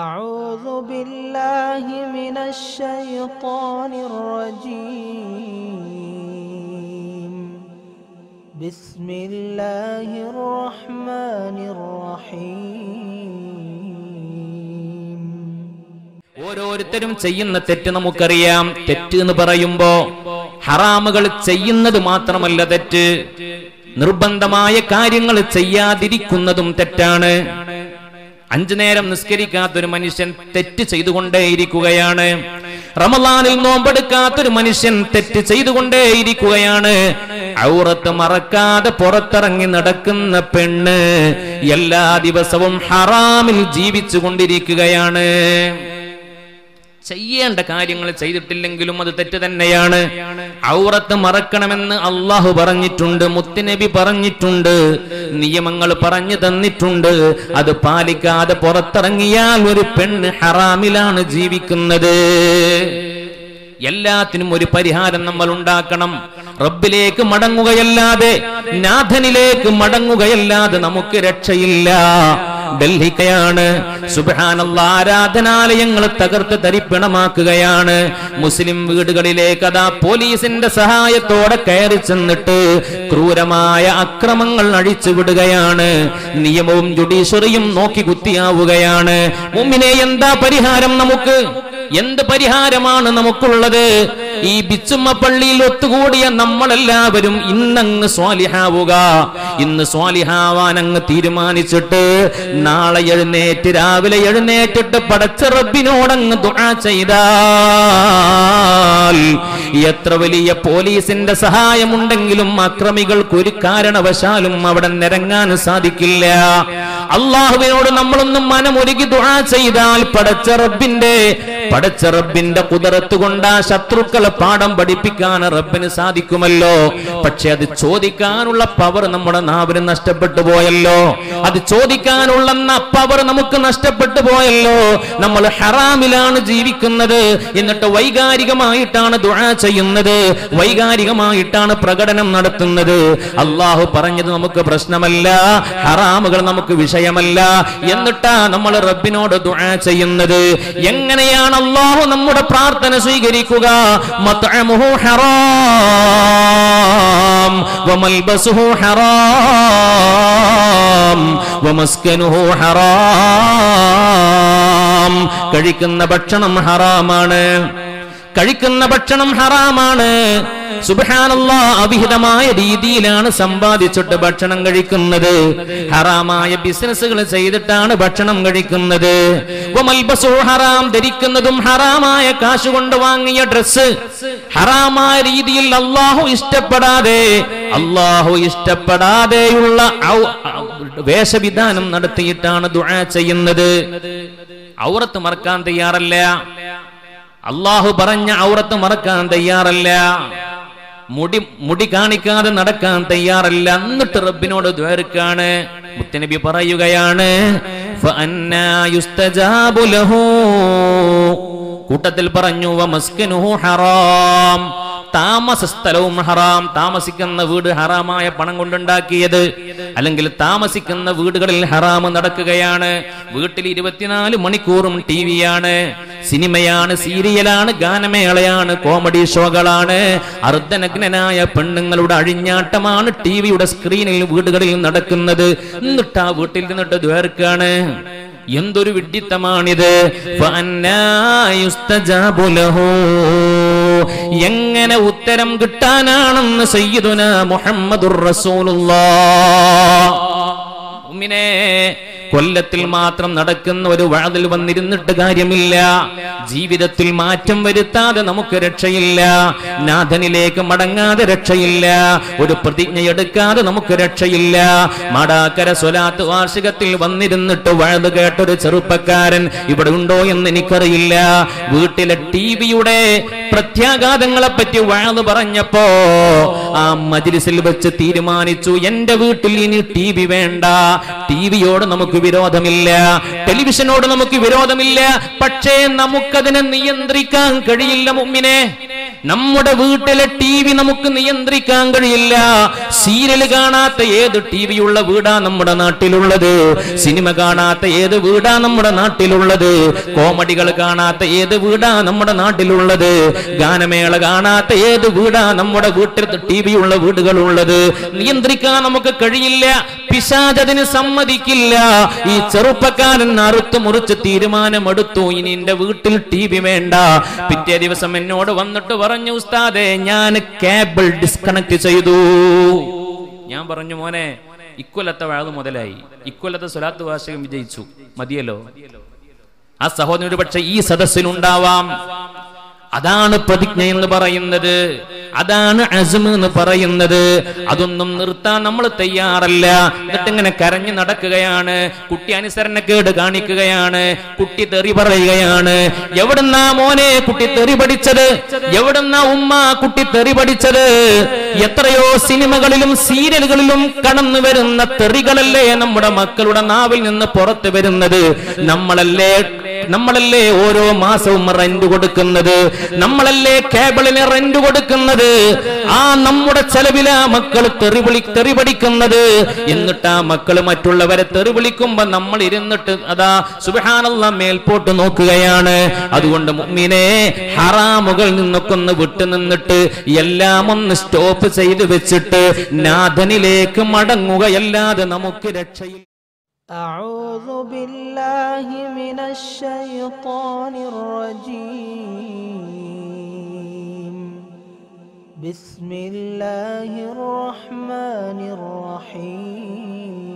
أعوذ بالله من الشيطان الرجيم بسم الله الرحمن الرحيم ഓരോരുത്തരും ചെയ്യുന്ന തെറ്റ് നമുക്കറിയാം. തെറ്റ് എന്ന് പറയുമ്പോൾ ഹറാമുകൾ ചെയ്യുന്നത് മാത്രമല്ല തെറ്റ്, നിർബന്ധമായ കാര്യങ്ങൾ ചെയ്യാതിരിക്കുന്നതും തെറ്റാണ്. 5 നേരം നിസ്കരിക്കാത്തൊരു മനുഷ്യൻ തെറ്റ് ചെയ്തുകൊണ്ടേയിരിക്കുകയാണ്. റമളാനിൽ നോമ്പെടുക്കാത്തൊരു മനുഷ്യൻ തെറ്റ് ചെയ്തുകൊണ്ടേയിരിക്കുകയാണ്. ഔറത്ത് മറക്കാതെ പുറത്തിറങ്ങി നടക്കുന്ന പെണ്ണ് എല്ലാ ദിവസവും ഹറാമിൽ ജീവിച്ചു കൊണ്ടിരിക്കുകയാണ്. ചെയ്യേണ്ട കാര്യങ്ങൾ ചെയ്തിട്ടില്ലെങ്കിലും അത് തെറ്റ് തന്നെയാണ്. ഔറത്ത് മറക്കണമെന്ന് അള്ളാഹു പറഞ്ഞിട്ടുണ്ട്, മുത്തുനബി പറഞ്ഞിട്ടുണ്ട്, നിയമങ്ങൾ പറഞ്ഞു തന്നിട്ടുണ്ട്. അത് പാലിക്കാതെ പുറത്തിറങ്ങിയാൽ ഒരു പെണ്ണ് ഹറാമിലാണ് ജീവിക്കുന്നത്. എല്ലാത്തിനും ഒരു പരിഹാരം നമ്മൾ ഉണ്ടാക്കണം. റബ്ബിലേക്ക് മടങ്ങുകയല്ലാതെ, നാഥനിലേക്ക് മടങ്ങുകയല്ലാതെ നമുക്ക് രക്ഷയില്ല. ഡൽഹിക്കയാണ്, സുബ്ഹാനല്ലാഹ്, ആരാധനാലയങ്ങൾ തകർത്ത് തരിപ്പണമാക്കുകയാണ്. മുസ്ലിം വീടുകളിലേക്ക് അതാ പോലീസിന്റെ സഹായത്തോടെ കയറി ചെന്നിട്ട് ക്രൂരമായ അക്രമങ്ങൾ അഴിച്ചുവിടുകയാണ്. നിയമവും ജുഡീഷ്യറിയും നോക്കി കുത്തിയാവുകയാണ്. മുഅ്മിനേ, എന്താ പരിഹാരം നമുക്ക്? എന്ത് പരിഹാരമാണ് നമുക്കുള്ളത്? ഈ ബിച്ചുമ്മ പള്ളിയിൽ ഒത്തുകൂടിയ നമ്മളെല്ലാവരും ഇന്നങ്ങ് സ്വാലിഹാവുക. ഇന്ന് സ്വാലിഹാവാൻ അങ്ങ് തീരുമാനിച്ചിട്ട് നാളെ രാവിലെ എഴുന്നേറ്റിട്ട് പടച്ച റബ്ബിനോടങ്ങ് ദുആ ചെയ്താൽ എത്ര വലിയ പോലീസിന്റെ സഹായമുണ്ടെങ്കിലും അക്രമികൾക്ക് ഒരു കാരണവശാലും അവിടെ നിരങ്ങാൻ സാധിക്കില്ല. അള്ളാഹുവിനോട് നമ്മളൊന്നും മനമൊരുക്കി ദുആ ചെയ്താൽ പടച്ച റബ്ബിന്റെ ഖുദറത്ത് കൊണ്ട് ആ ശത്രുക്കളെ പാഠം പഠിപ്പിക്കാൻ റബ്ബിന് സാധിക്കുമല്ലോ. പക്ഷെ അത് ചോദിക്കാനുള്ള പവർ നമ്മുടെ നാവിന് നഷ്ടപ്പെട്ടു പോയല്ലോ. അത് ചോദിക്കാനുള്ള പവർ നമുക്ക് നഷ്ടപ്പെട്ടു പോയല്ലോ. നമ്മൾ ഹറാമിലാണ് ജീവിക്കുന്നത്. എന്നിട്ട് വൈകാരികമായിട്ടാണ് ദുആ ചെയ്യുന്നത്, വൈകാരികമായിട്ടാണ് പ്രകടനം നടത്തുന്നത്. അള്ളാഹു പറഞ്ഞത് നമുക്ക് പ്രശ്നമല്ല, ഹറാമുകൾ നമുക്ക് വിഷയമല്ല, എന്നിട്ടാ നമ്മൾ റബ്ബിനോട് ദുആ ചെയ്യുന്നത്. എങ്ങനെയാണ് അള്ളാഹു നമ്മുടെ പ്രാർത്ഥന സ്വീകരിക്കുക? മത്അമുഹു ഹറാം വമൽബസുഹു ഹറാം വമസ്കനുഹു ഹറാം. കഴിക്കുന്ന ഭക്ഷണം ഹറാമാണ്. സുബ്ഹാനല്ലാഹ്, അവിഹിതമായ രീതിയിലാണ് സമ്പാദിച്ചിട്ട് ഭക്ഷണം കഴിക്കുന്നത്. ഹറാമായ ബിസിനസ്സുകൾ ചെയ്തിട്ടാണ് ഭക്ഷണം കഴിക്കുന്നത്. വമൽബസു ഹറാം, ധരിക്കുന്നതും ഹറാമായ കാശ് കൊണ്ട് വാങ്ങിയ ഡ്രസ്സ്. ഹറാമായ രീതിയിൽ അല്ലാഹു ഇഷ്ടപ്പെടാതെയുള്ള വേഷവിധാനം നടത്തിയിട്ടാണ് ദുആ ചെയ്യുന്നത്. ഔറത്ത് മറക്കാൻ തയ്യാറല്ല, അള്ളാഹു പറഞ്ഞ ഔറത്ത് മറക്കാൻ തയ്യാറല്ല, മുടി കാണിക്കാതെ നടക്കാൻ തയ്യാറല്ല. എന്നിട്ട് റബ്ബിനോട് ദ്വാരക്കാണ് മുത്തുനബി പറയുകയാണ്, ഫഅന്നാ യുസ്തജാബു ലഹു, കൂട്ടത്തിൽ പറഞ്ഞു, വമസ്കനുഹു ഹറാം, താമസ സ്ഥലവും ഹറാം. താമസിക്കുന്ന വീട് ഹറാമായ പണം കൊണ്ടുണ്ടാക്കിയത്, അല്ലെങ്കിൽ താമസിക്കുന്ന വീടുകളിൽ ഹറാമ് നടക്കുകയാണ്. വീട്ടിൽ 24 മണിക്കൂറും ടി വിയാണ്, സിനിമയാണ്, സീരിയലാണ്, ഗാനമേളയാണ്, കോമഡി ഷോകളാണ്, അർദ്ധനഗ്നനായ പെണ്ണുങ്ങളുടെ അഴിഞ്ഞാട്ടമാണ് ടി വിയുടെ സ്ക്രീനിൽ വീടുകളിൽ നടക്കുന്നത്. എന്നിട്ട് ആ വീട്ടിൽ നിന്നിട്ട് ദ്വാരക്കാണ്, എന്തൊരു വിഡ്ഢിത്തമാണിത്. എങ്ങനെ ഉത്തരം കിട്ടാനാണെന്ന് സയ്യിദുനാ മുഹമ്മദുർ റസൂലുള്ളാഹ്. മുഅ്മിനേ, കൊല്ലത്തിൽ മാത്രം നടക്കുന്ന ഒരു വഅദിൽ വന്നിരുന്നിട്ട് കാര്യമില്ല. ജീവിതത്തിൽ മാറ്റം വരുത്താതെ നമുക്ക് രക്ഷയില്ല. നാഥനിലേക്ക് മടങ്ങാതെ രക്ഷയില്ല. ഒരു പ്രതിജ്ഞ എടുക്കാതെ നമുക്ക് രക്ഷയില്ല. മാടാക്കര സ്വലാത്ത് വാർഷികത്തിൽ വന്നിരുന്നിട്ട് വഅദ് കേട്ടൊരു ചെറുപ്പക്കാരൻ ഇവിടെ ഉണ്ടോ എന്ന് എനിക്കറിയില്ല. വീട്ടിലെ ടിവിയുടെ പ്രത്യാഘാതങ്ങളെ പറ്റി വഅദ് പറഞ്ഞപ്പോ ആ മജ്‌ലിസിൽ വെച്ച് തീരുമാനിച്ചു, എന്റെ വീട്ടിൽ ഇനി ടി വി വേണ്ട. ടിവിയോട് നമുക്ക് വിരോധമില്ല, ടെലിവിഷനോട് നമുക്ക് വിരോധമില്ല, പക്ഷേ നമുക്കതിനെ നിയന്ത്രിക്കാൻ കഴിയില്ല. മുഅ്മിനേ, നമ്മുടെ വീട്ടിലെ ടി വി നമുക്ക് നിയന്ത്രിക്കാൻ കഴിയില്ല. സീരിയൽ കാണാത്ത ഏത് ടി വി ഉള്ള വീടാ നമ്മുടെ നാട്ടിലുള്ളത്? സിനിമ കാണാത്ത ഏത് വീടാ നമ്മുടെ നാട്ടിലുള്ളത്? കോമഡികൾ കാണാത്ത ഏത് വീടാ നമ്മുടെ നാട്ടിലുള്ളത്? ഗാനമേള കാണാത്ത ഏത് വീടാ നമ്മുടെ വീട്ടിൽ ടി വി ഉള്ള വീടുകളുള്ളത്? നിയന്ത്രിക്കാൻ നമുക്ക് കഴിയില്ല. പിശാചതിന് സമ്മതിക്കില്ല. ഈ ചെറുപ്പക്കാരൻ അറുത്തു മുറിച്ച് തീരുമാനമെടുത്തു, ഇനി എന്റെ വീട്ടിൽ ടി വി വേണ്ട. പിറ്റേ ദിവസം എന്നോട് വന്നിട്ട് പറഞ്ഞു, ഉസ്താദേ ഞാൻ കേബിൾ ഡിസ്കണക്ട് ചെയ്തു. ഞാൻ പറഞ്ഞു, മോനെ ഇക്കൊല്ലത്തെ വാഴ മുതലായി, ഇക്കൊല്ലത്തെ സ്വലാത്ത് വാർഷികം വിജയിച്ചു, മതിയല്ലോ. ആ സഹോദരൻ ഒരു പക്ഷെ ഈ സദസ്സിനുണ്ടാവാം. അതാണ് പ്രതിജ്ഞ എന്ന് പറയുന്നത്, അതാണ് അസ്മ എന്ന് പറയുന്നത്. അതൊന്നും നിർത്താൻ നമ്മൾ തയ്യാറല്ല. എന്നിട്ട് ഇങ്ങനെ കരഞ്ഞു നടക്കുകയാണ്, കുട്ടി അനുസരണക്കേട് കാണിക്കുകയാണ്, കുട്ടി തെറി പറയുകയാണ്. എവിടുന്നാ മോനെ കുട്ടി തെറി പഠിച്ചത്? എവിടുന്നാ ഉമ്മ കുട്ടി തെറി പഠിച്ചത്? എത്രയോ സിനിമകളിലും സീരിയലുകളിലും കടന്നു വരുന്ന തെറികളല്ലേ നമ്മുടെ മക്കളുടെ നാവിൽ നിന്ന് പുറത്തു വരുന്നത്? നമ്മളല്ലേ ഓരോ മാസവും റെന്റ് കൊടുക്കുന്നത്? നമ്മളല്ലേ കേബിളിന് റെന്റ് കൊടുക്കുന്നത്? ആ നമ്മുടെ ചെലവില മക്കൾ തെറി പഠിക്കുന്നത്. എന്നിട്ട് ആ മക്കൾ മറ്റുള്ളവരെ തെറി വിളിക്കുമ്പോ നമ്മൾ ഇരുന്നിട്ട് അതാ സുബ്ഹാനല്ലാ മേൽപോട്ട് നോക്കുകയാണ്. അതുകൊണ്ട് മുഅ്മിനേ, ഹറാമുകൾ നിന്നൊക്കെ ഒന്ന് വിട്ടു നിന്നിട്ട് എല്ലാം ഒന്ന് സ്റ്റോപ്പ് ചെയ്ത് വെച്ചിട്ട് നാഥനിലേക്ക് മടങ്ങുകയല്ലാതെ നമുക്ക് രക്ഷയില്ല. അഊദു ബില്ലാഹി മിനശ് ശൈത്വാനിർ റജീം. بسم الله الرحمن الرحيم.